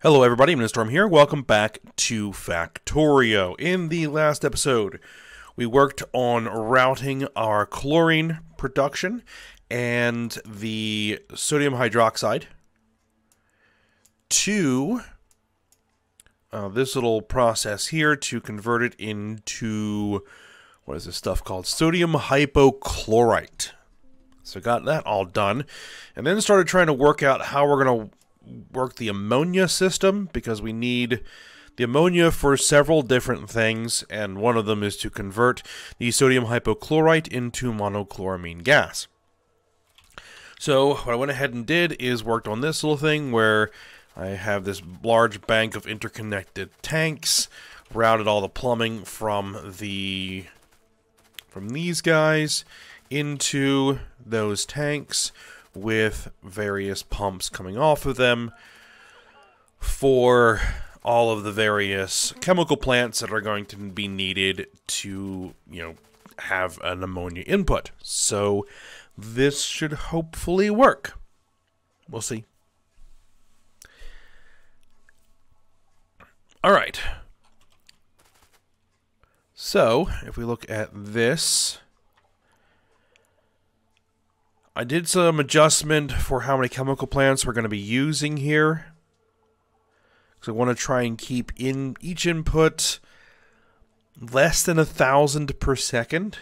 Hello everybody, ImminentStorm here. Welcome back to Factorio. In the last episode, we worked on routing our chlorine production and the sodium hydroxide to this little process here to convert it into, what is this stuff called? Sodium hypochlorite. So got that all done. And then started trying to work out how we're going to work the ammonia system, because we need the ammonia for several different things, and one of them is to convert the sodium hypochlorite into monochloramine gas. So what I went ahead and did is worked on this little thing where I have this large bank of interconnected tanks, routed all the plumbing from these guys into those tanks, with various pumps coming off of them for all of the various chemical plants that are going to be needed to, you know, have an ammonia input. So this should hopefully work. We'll see. All right. So if we look at this, I did some adjustment for how many chemical plants we're going to be using here, because I want to try and keep in each input less than 1,000 per second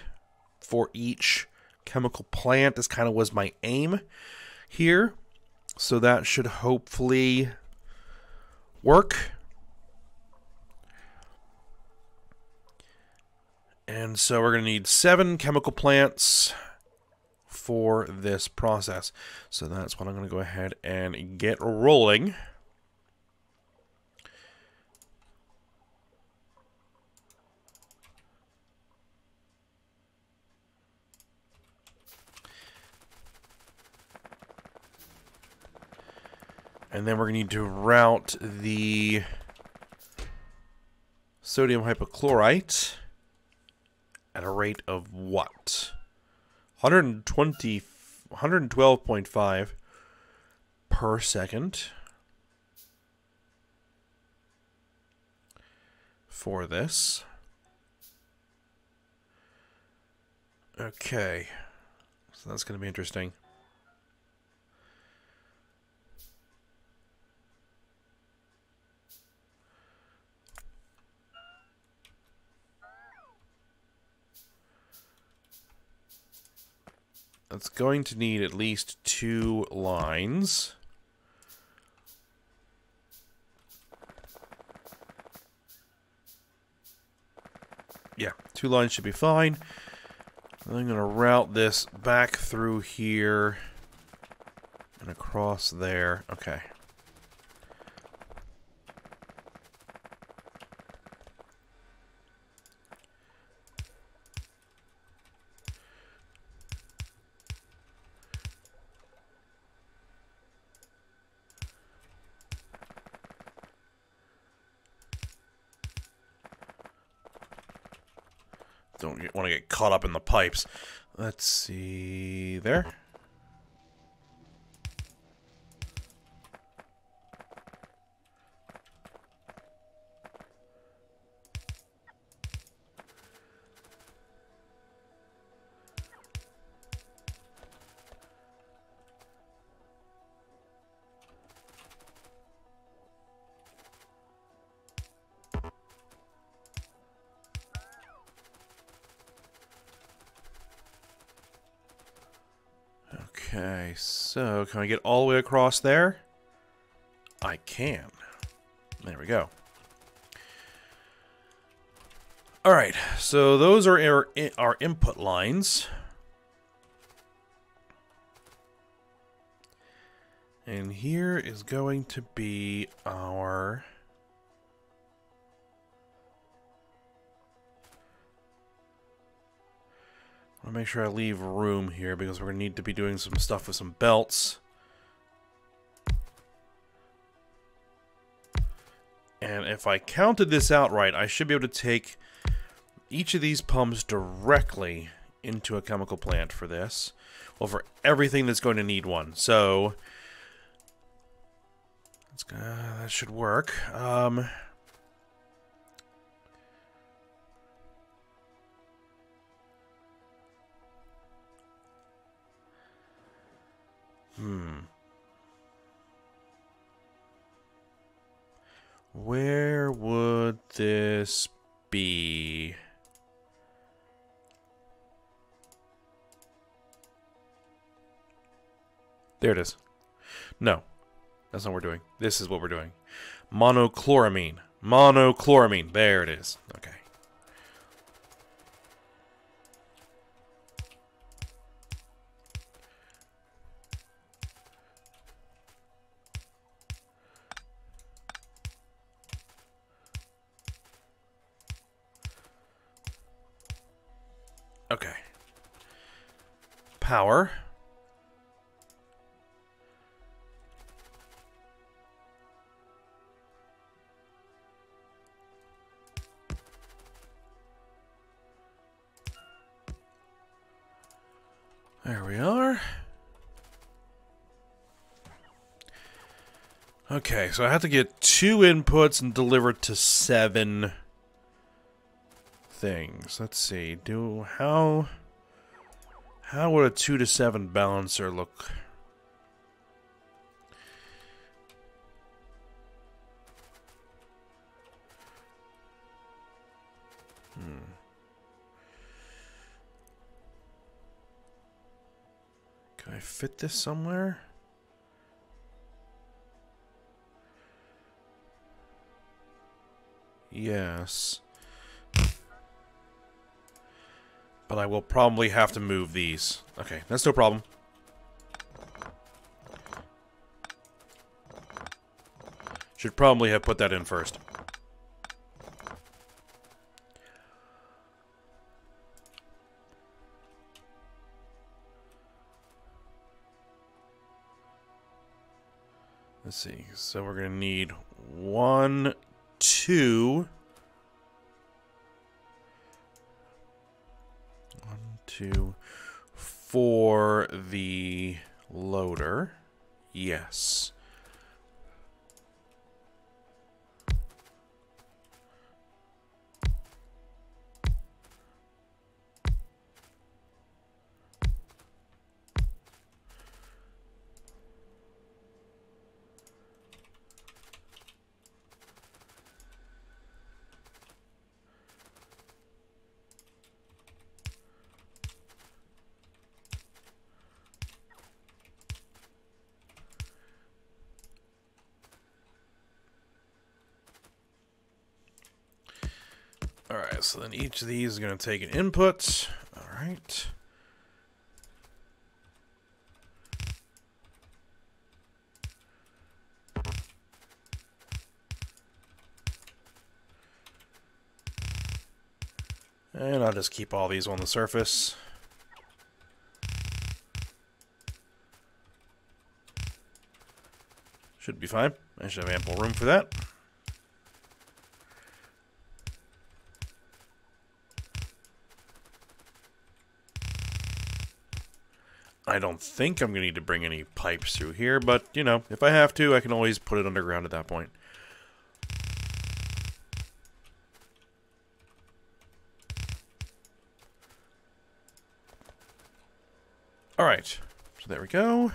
for each chemical plant. This kind of was my aim here, so that should hopefully work. And so we're going to need 7 chemical plants for this process. So that's what I'm going to go ahead and get rolling. And then we're going to need to route the sodium hypochlorite at a rate of what? 112.5 per second for this. Okay, so that's going to be interesting. It's going to need at least 2 lines. Yeah, 2 lines should be fine. I'm going to route this back through here and across there. Okay. Don't want to get caught up in the pipes. Let's see there. Okay, so can I get all the way across there? I can. There we go. Alright, so those are our input lines. And here is going to be our I'll make sure I leave room here, because we're going to need to be doing some stuff with some belts. And if I counted this out right, I should be able to take each of these pumps directly into a chemical plant for this. Well, for everything that's going to need one. So let's That should work. Where would this be? There it is. No, that's not what we're doing. This is what we're doing. Monochloramine. Monochloramine. There it is. Okay. Okay. Power. There we are. Okay, so I have to get 2 inputs and deliver to 7 things. Let's see. How would a 2 to 7 balancer look? Can I fit this somewhere? Yes. But I will probably have to move these. Okay, that's no problem. Should probably have put that in first. Let's see. So we're going to need 1, 2... 1, 2 for the loader. Yes. Alright, so then each of these is going to take an input. Alright. And I'll just keep all these on the surface. Should be fine. I should have ample room for that. I don't think I'm going to need to bring any pipes through here, but, you know, if I have to, I can always put it underground at that point. Alright, so there we go.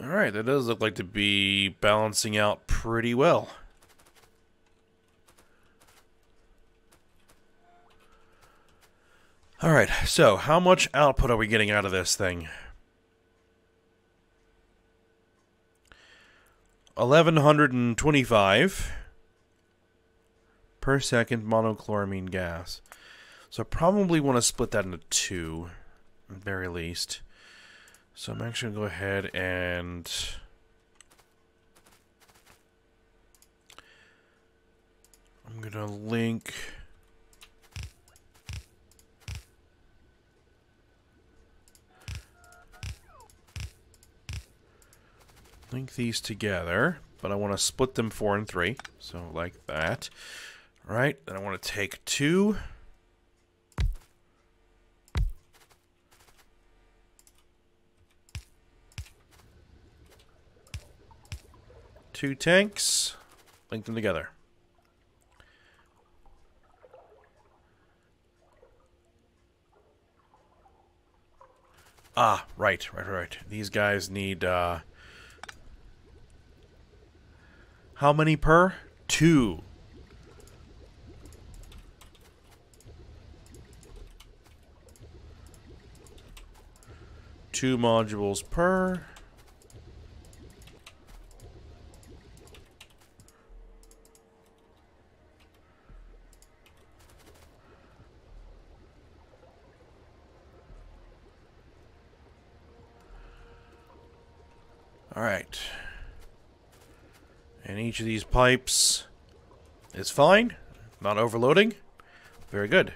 Alright, that does look like to be balancing out pretty well. Alright, so how much output are we getting out of this thing? 1125 per second monochloramine gas. So I probably want to split that into 2, at the very least. So I'm actually going to go ahead and I'm gonna link these together, but I want to split them 4 and 3, so like that. All right, then I want to take 2. Two tanks, link them together. Ah, right. These guys need, how many per? 2. Two modules per. All right, and each of these pipes is fine, not overloading, very good.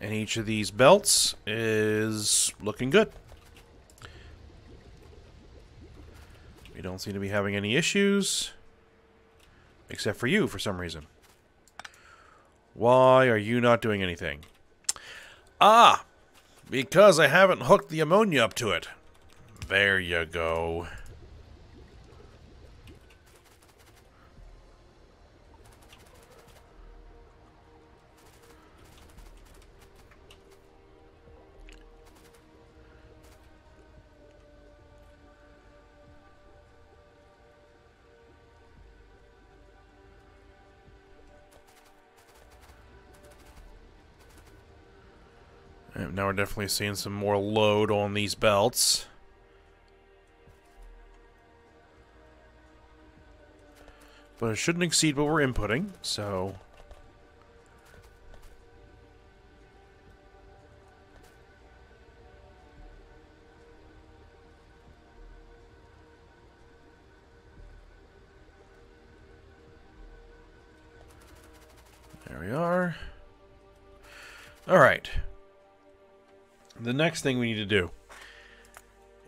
And each of these belts is looking good. We don't seem to be having any issues, except for you for some reason. Why are you not doing anything? Ah, because I haven't hooked the ammonia up to it. There you go. And now we're definitely seeing some more load on these belts. But it shouldn't exceed what we're inputting, so... there we are. Alright. The next thing we need to do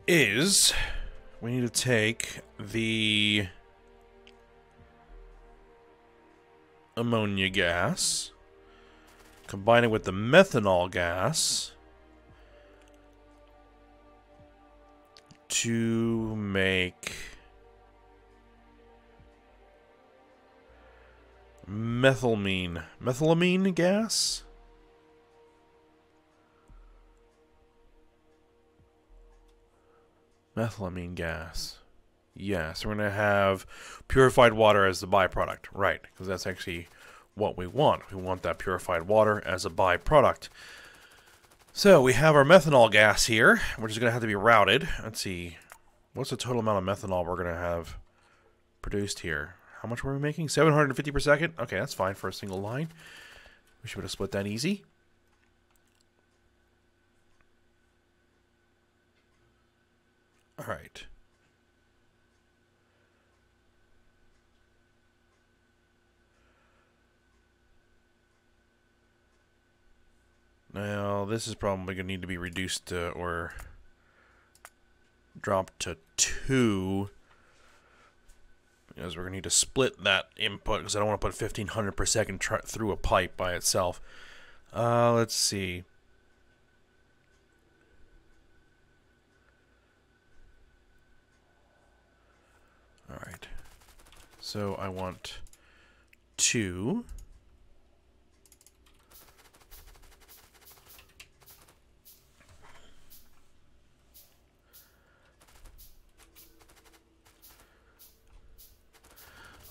is... we need to take the... ammonia gas, combine it with the methanol gas to make methylamine gas. Methylamine gas. Yeah, so we're going to have purified water as the byproduct, right? Because that's actually what we want. We want that purified water as a byproduct. So we have our methanol gas here, which is going to have to be routed. Let's see, what's the total amount of methanol we're going to have produced here? How much were we making? 750 per second? Okay, that's fine for a single line. We should have split that easy. All right. Now, this is probably going to need to be reduced to, or dropped to 2. Because we're going to need to split that input, because I don't want to put 1,500 per second through a pipe by itself. Let's see. Alright. So, I want 2...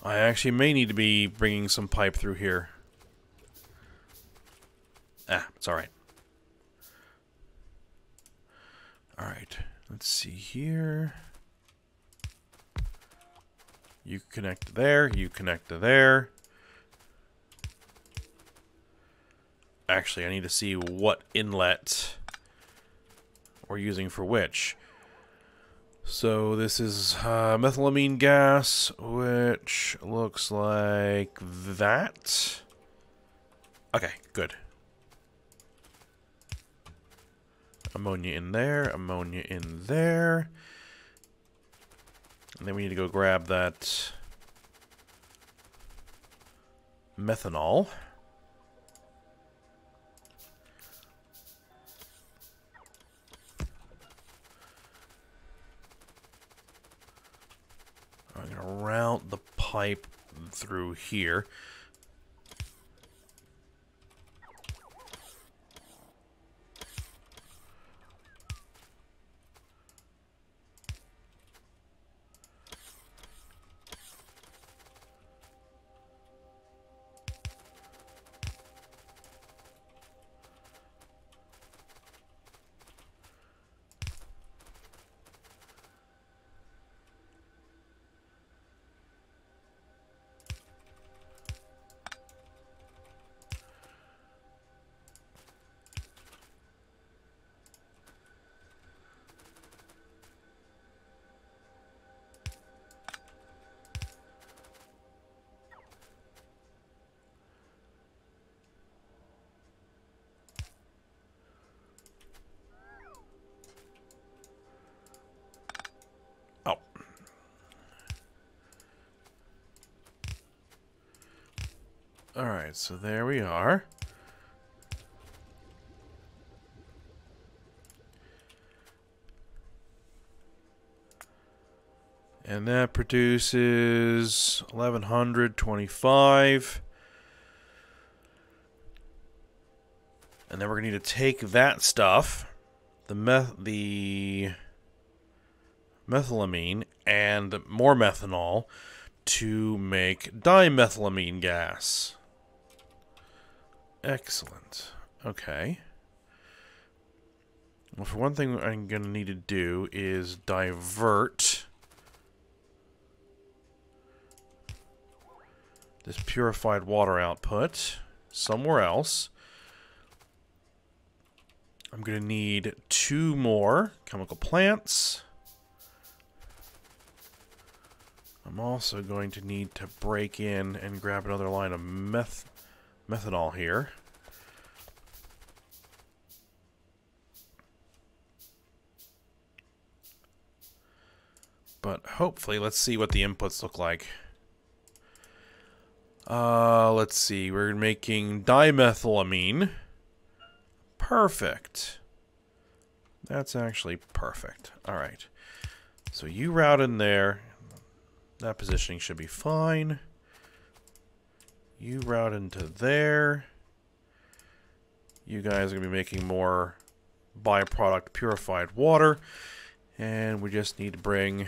I actually may need to be bringing some pipe through here. Ah, it's alright. Alright, let's see here. You connect there, you connect to there. Actually, I need to see what inlet we're using for which. So this is methylamine gas, which looks like that. Okay, good. Ammonia in there, ammonia in there. And then we need to go grab that methanol. I'm gonna route the pipe through here. Alright, so there we are. And that produces 1125. And then we're going to need to take that stuff, the methylamine and more methanol, to make dimethylamine gas. Excellent. Okay. Well, for one thing I'm going to need to do is divert this purified water output somewhere else. I'm going to need 2 more chemical plants. I'm also going to need to break in and grab another line of methanol here. But hopefully, let's see what the inputs look like. Let's see, we're making dimethylamine. Perfect. That's actually perfect. Alright. So you route in there. That positioning should be fine. You route into there. You guys are going to be making more byproduct purified water. And we just need to bring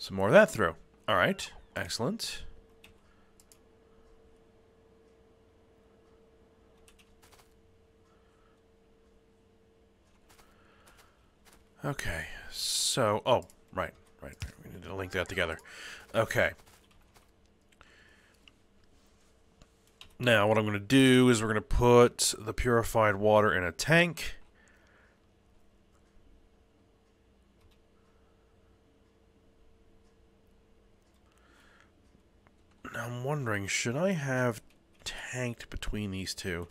some more of that through. Alright, excellent. Okay, so, oh, right, we need to link that together. Okay. Now, what I'm going to do is we're going to put the purified water in a tank. I'm wondering, should I have tanked between these two?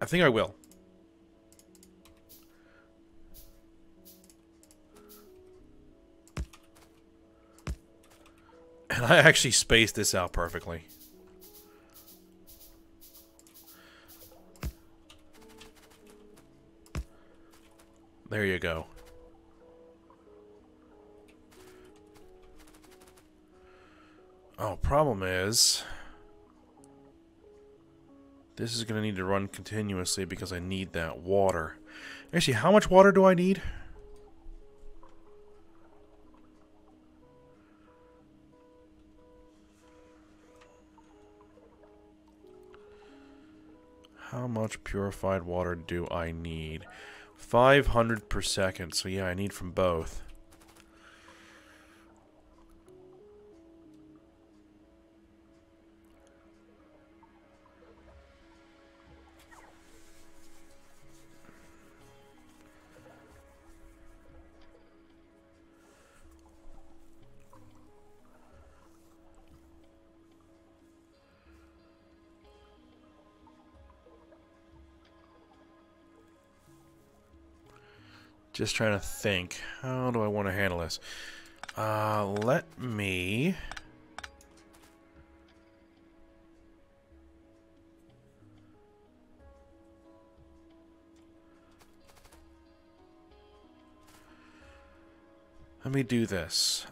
I think I will. And I actually spaced this out perfectly. There you go. Oh, problem is, this is going to need to run continuously because I need that water. Actually, how much water do I need? How much purified water do I need? 500 per second, so yeah, I need from both. Just trying to think. How do I want to handle this? Let me... let me do this.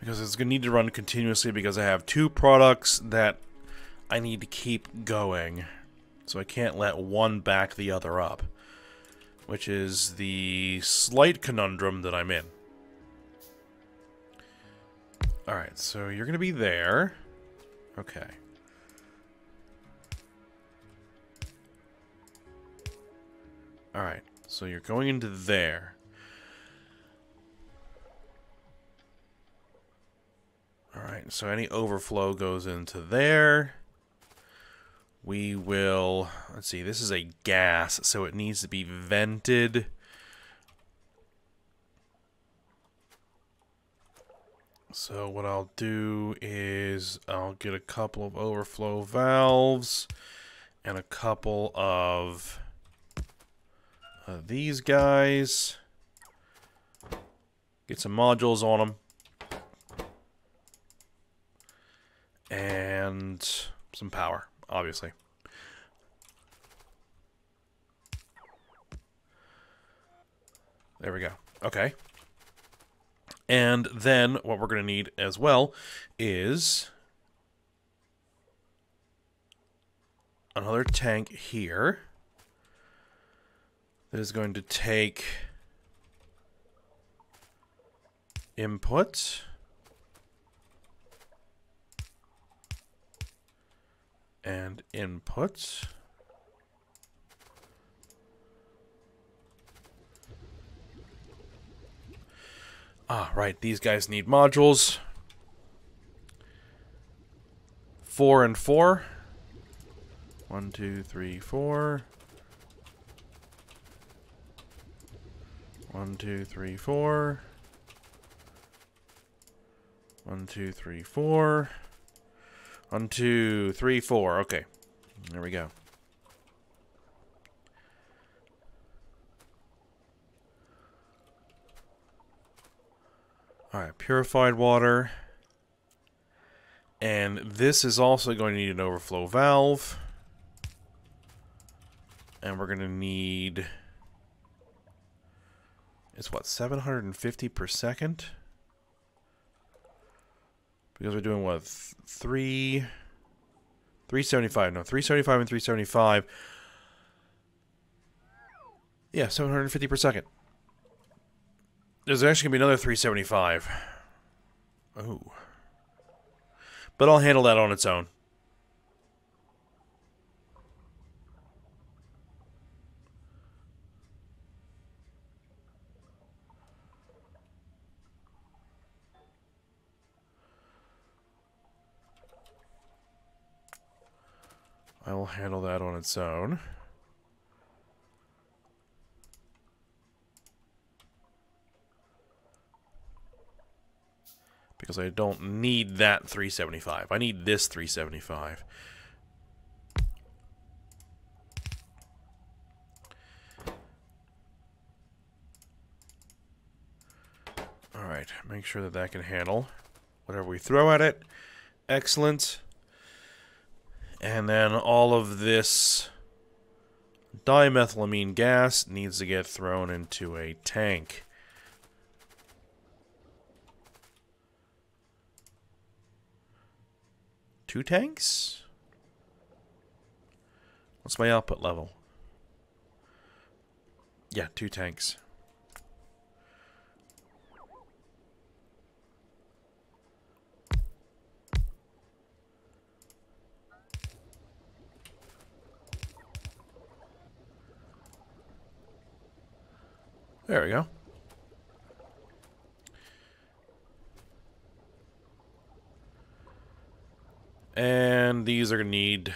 Because it's going to need to run continuously because I have two products that I need to keep going. So I can't let one back the other up. Which is the slight conundrum that I'm in. Alright, so you're going to be there. Okay. Alright, so you're going into there. Alright, so any overflow goes into there. We will... let's see, this is a gas, so it needs to be vented. So what I'll do is I'll get a couple of overflow valves and a couple of these guys. Get some modules on them. And some power, obviously. There we go. Okay. And then what we're going to need as well is another tank here that is going to take input. And input. Ah, right. These guys need modules. 4 and 4. 1, 2, 3, 4. 1, 2, 3, 4. 1, 2, 3, 4. 1, 2, 3, 4. Okay. There we go. Alright. Purified water. And this is also going to need an overflow valve. And we're going to need... it's what? 750 per second? Because we're doing, what, 375, no, 375 and 375. Yeah, 750 per second. There's actually going to be another 375. Oh. But I'll handle that on its own. I will handle that on its own. Because I don't need that 375. I need this 375. Alright, make sure that that can handle whatever we throw at it. Excellent. And then all of this dimethylamine gas needs to get thrown into a tank. Two tanks? What's my output level? Yeah, two tanks. There we go. And these are going to need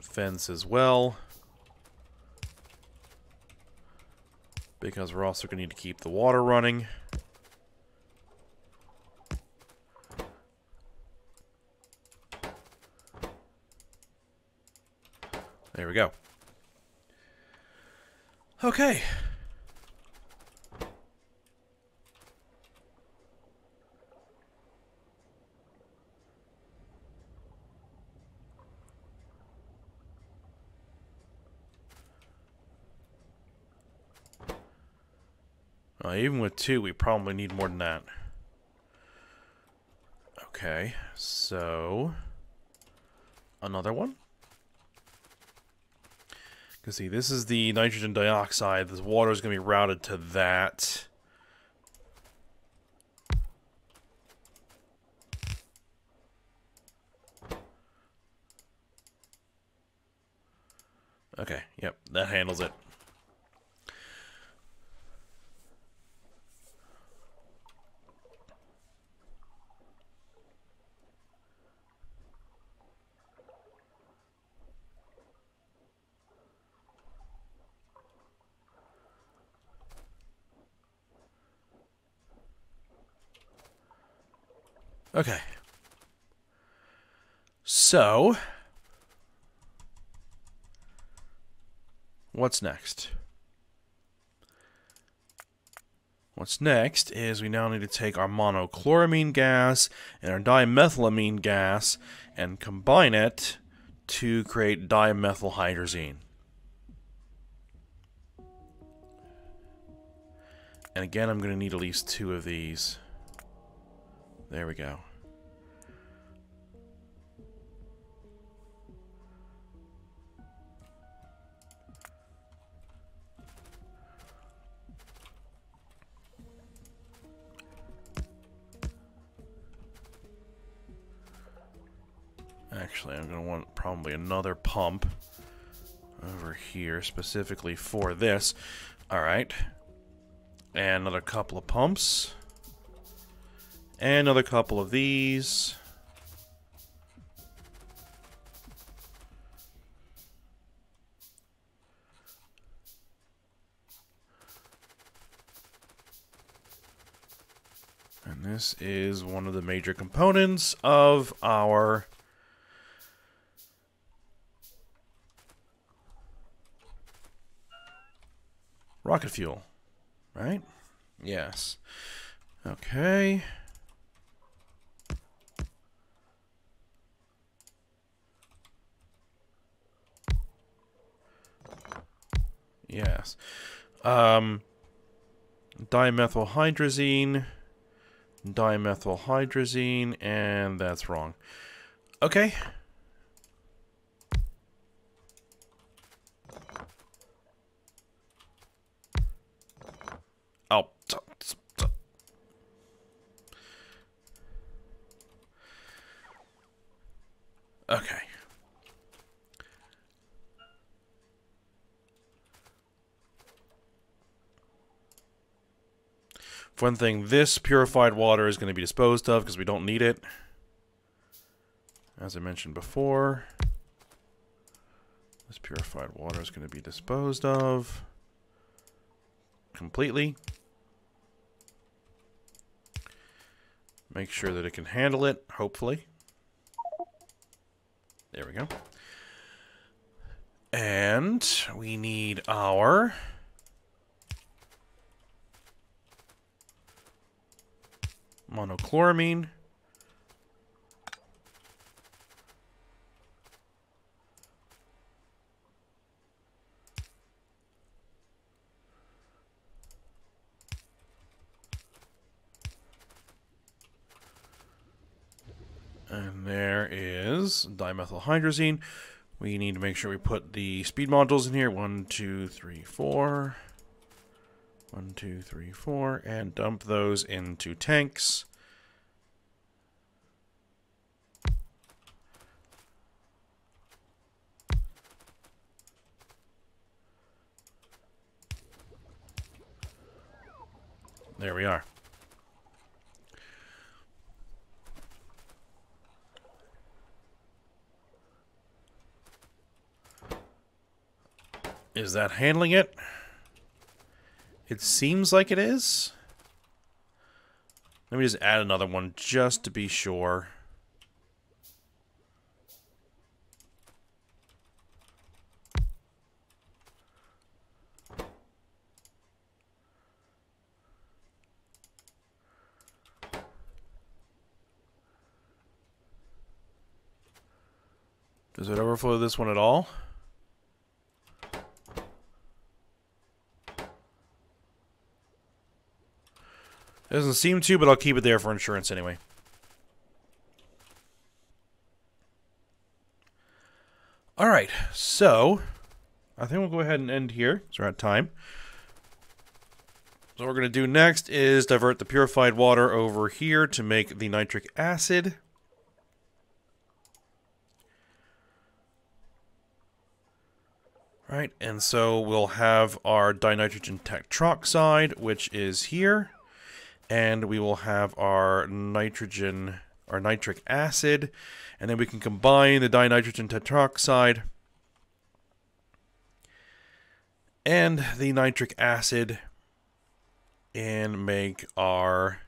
fence as well, because we're also going to need to keep the water running. There we go. Okay. Even with two, we probably need more than that. Okay, so another one. You can see this is the nitrogen dioxide. This water is going to be routed to that. Okay, yep, that handles it. Okay, so what's next? What's next is we now need to take our monochloramine gas and our dimethylamine gas and combine it to create dimethylhydrazine. And again, I'm going to need at least two of these. There we go. Actually, I'm going to want probably another pump over here specifically for this. All right. And another couple of pumps. And another couple of these. And this is one of the major components of our rocket fuel, right? Yes. Okay. Yes. Dimethylhydrazine, and that's wrong. Okay. Oh. Okay. For one thing, this purified water is going to be disposed of because we don't need it. As I mentioned before, this purified water is going to be disposed of completely. Make sure that it can handle it, hopefully. There we go. And we need our monochloramine And there is dimethylhydrazine. We need to make sure we put the speed modules in here. 1, 2, 3, 4. 1, 2, 3, 4. And dump those into tanks. There we are. Is that handling it? It seems like it is. Let me just add another one just to be sure. Does it overflow this one at all? Doesn't seem to, but I'll keep it there for insurance anyway. Alright, so I think we'll go ahead and end here, because we're out of time. So what we're going to do next is divert the purified water over here to make the nitric acid. Right, and so we'll have our dinitrogen tetroxide, which is here. And we will have our nitrogen, our nitric acid, and then we can combine the dinitrogen tetroxide and the nitric acid and make our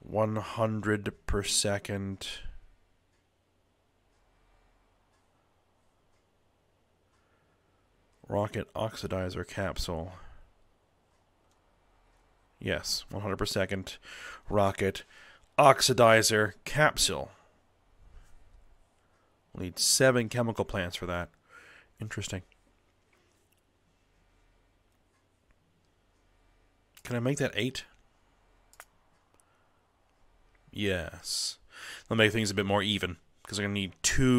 100 per second rocket oxidizer capsule. Yes, 100 per second rocket oxidizer capsule. We'll need 7 chemical plants for that. Interesting. Can I make that 8? Yes. That'll make things a bit more even, because I'm going to need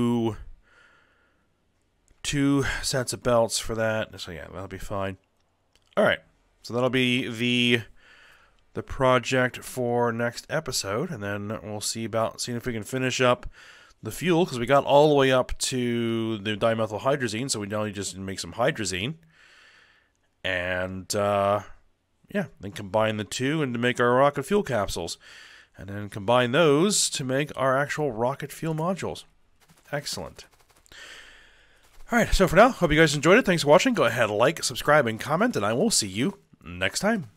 two sets of belts for that. So yeah, that'll be fine. Alright, so that'll be the project for next episode, and then we'll see about seeing if we can finish up the fuel, because we got all the way up to the dimethylhydrazine, so we now just make some hydrazine, and yeah, then combine the two and to make our rocket fuel capsules, and then combine those to make our actual rocket fuel modules. Excellent. All right, so for now, hope you guys enjoyed it. Thanks for watching. Go ahead, like, subscribe, and comment, and I will see you next time.